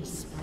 killing spree.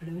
Blue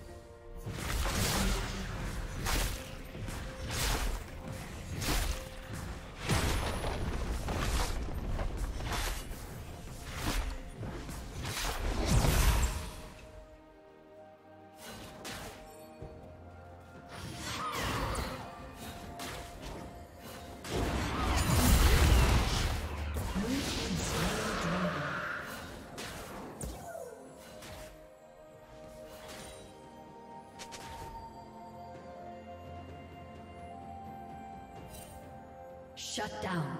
Shut down.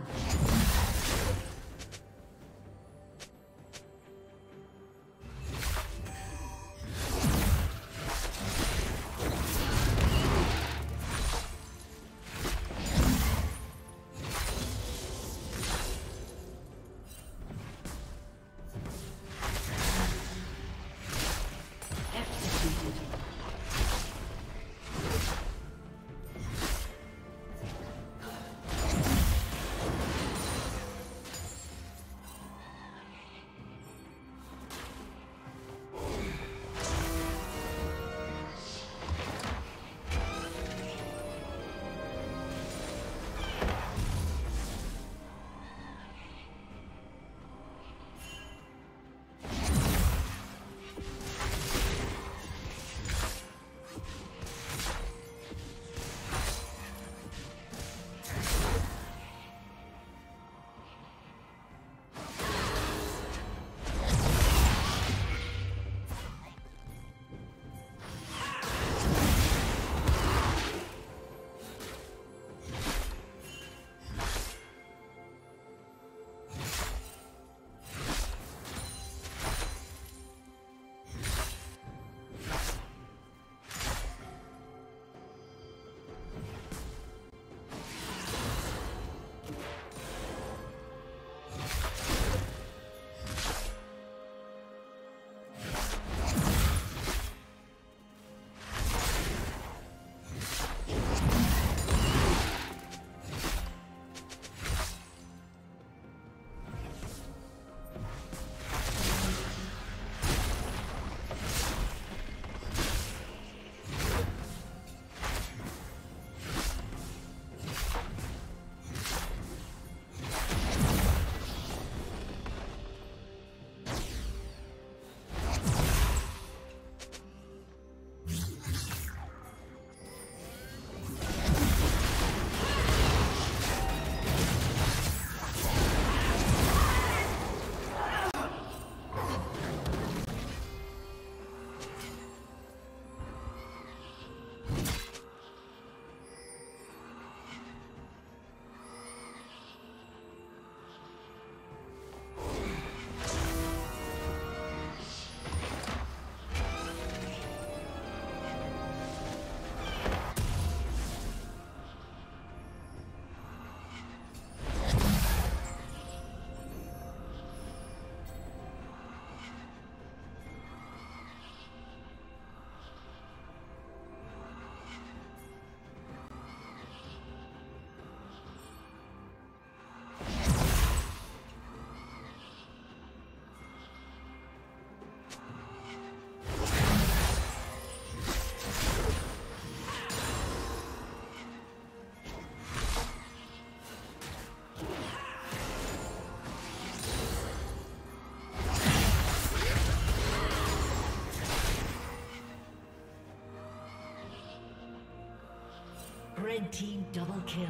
Red team double kill.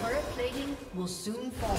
Turret plating will soon fall.